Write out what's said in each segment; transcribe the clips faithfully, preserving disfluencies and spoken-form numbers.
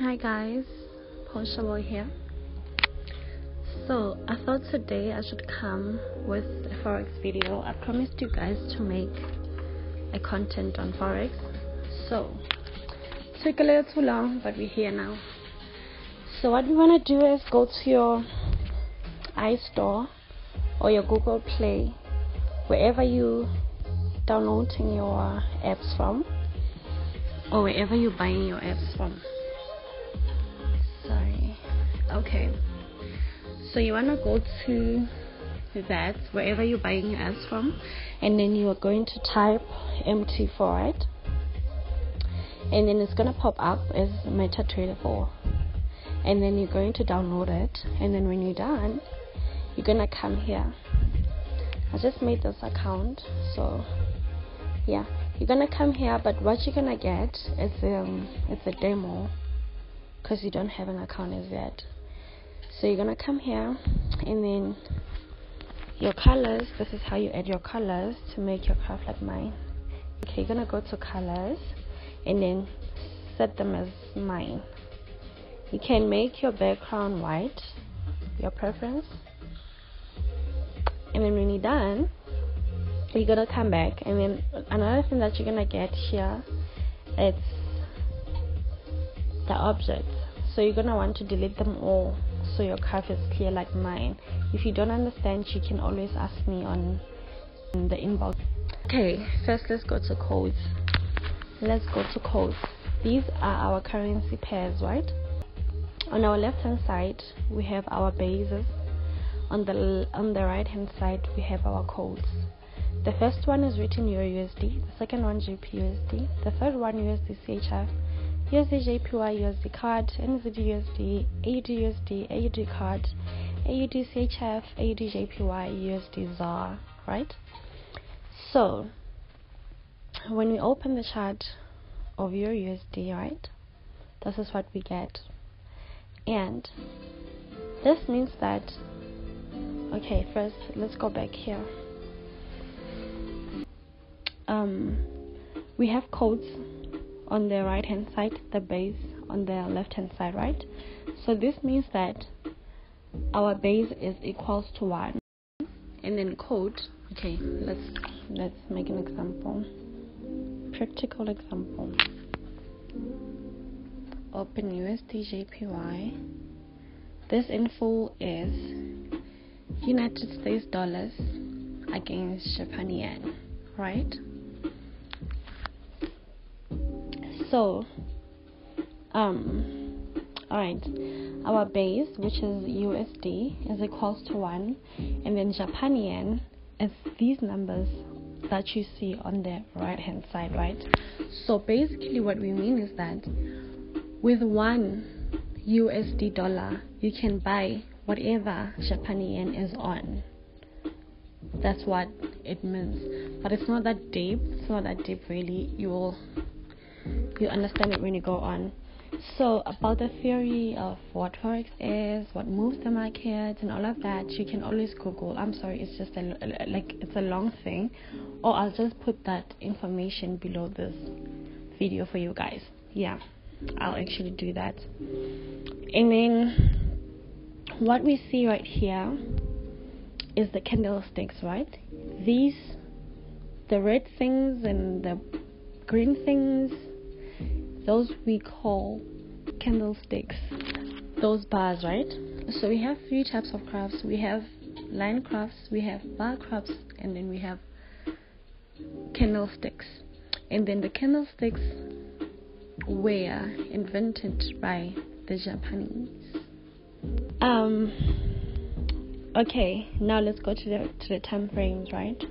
Hi guys, Ponshaboy here. So I thought today I should come with a Forex video. I promised you guys to make a content on Forex. So took a little too long, but we're here now. So what we want to do is go to your iStore or your Google Play, wherever you downloading your apps from, or wherever you're buying your apps from. Sorry. Okay. So you wanna go to that, wherever you're buying your apps from, and then you are going to type M T four, right? And then it's gonna pop up as MetaTrader four, and then you're going to download it. And then when you're done, you're gonna come here. I just made this account, so yeah, you're gonna come here. But what you're gonna get is um it's a demo, because you don't have an account as yet. So you're gonna come here, and then your colors, this is how you add your colors to make your craft like mine. Okay, you're gonna go to colors and then set them as mine. You can make your background white, your preference. And then when you're done, you're gonna come back, and then another thing that you're gonna get here, it's the objects. So you're gonna want to delete them all, so your graph is clear like mine. If you don't understand, you can always ask me on the inbox. Okay, first let's go to codes. Let's go to codes. These are our currency pairs, right? On our left hand side, we have our bases. On the on the right hand side, we have our codes. The first one is written E U R U S D, the second one G B P U S D, the third one U S D C H F, U S D J P Y, U S D C A D, N Z D U S D, A U D U S D, A U D C A D, A U D C H F, A U D J P Y, U S D Z A R, right? So when we open the chart of E U R U S D, right, this is what we get, and this means that. Okay, first let's go back here. Um, we have codes on the right hand side, the base on the left hand side, right? So this means that our base is equals to one, and then code. Okay, let's let's make an example, practical example. Open U S D J P Y. This info is United States dollars against Japan yen, right? So, um, alright, our base, which is U S D, is equals to one, and then Japan yen is these numbers that you see on the right hand side, right? So basically what we mean is that with one U S D dollar, you can buy whatever Japan yen is on. That's what it means. But it's not that deep. It's not that deep really. You will you understand it when you go on. So about the theory of what Forex is, what moves the market, and all of that, you can always Google. I'm sorry, it's just a, like it's a long thing. Or I'll just put that information below this video for you guys. Yeah, I'll actually do that. And then what we see right here is the candlesticks, right? These, the red things and the green things, those we call candlesticks, those bars, right? So we have three types of crafts. We have line crafts, we have bar crafts, and then we have candlesticks. And then the candlesticks were invented by the Japanese. Um okay, now let's go to the to the time frames, right?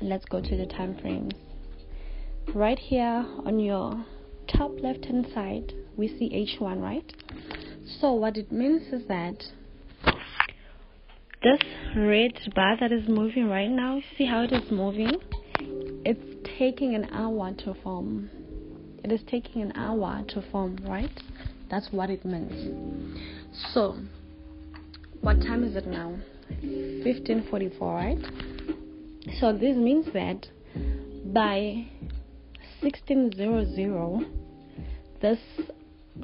Let's go to the time frames. Right here on your top left hand side, we see H one, right? So what it means is that this red bar that is moving right now, see how it is moving? It's taking an hour to form. It is taking an hour to form, right? That's what it means. So what time is it now? Fifteen forty-four, right? So this means that by sixteen hundred, this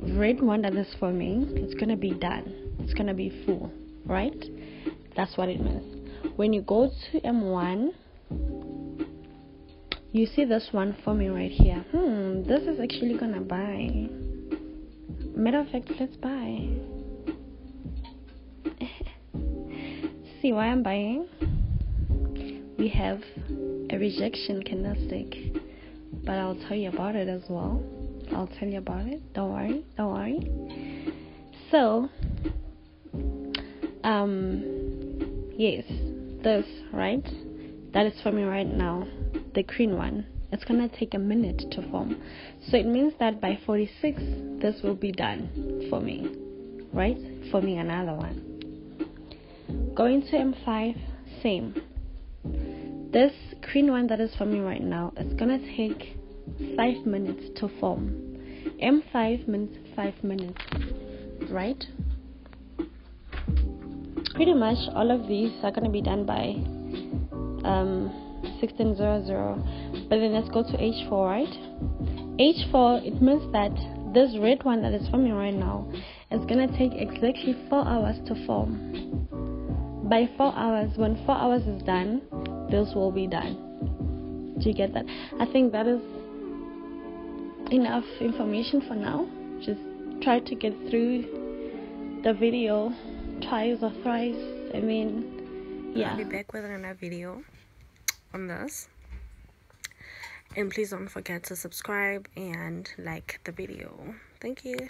red one that is forming, it's gonna be done, it's gonna be full, right? That's what it means. When you go to M one, you see this one forming right here. Hmm, this is actually gonna buy. Matter of fact, let's buy. See why I'm buying? We have a rejection candlestick, but I'll tell you about it as well. I'll tell you about it. Don't worry, don't worry. So, um, yes, this, right? That is forming right now. The green one. It's gonna take a minute to form. So it means that by forty-six, this will be done forming, right? Forming another one. Going to M five, same. This green one that is forming right now, it's gonna take five minutes to form. M five means five minutes, right? Pretty much all of these are going to be done by um sixteen hundred. But then let's go to H four, right? H four, it means that this red one that is forming right now is going to take exactly four hours to form. By four hours, when four hours is done, this will be done. Do you get that? I think that is enough information for now. Just try to get through the video twice or thrice. I mean, yeah, I'll be back with another video on this, and please don't forget to subscribe and like the video. Thank you.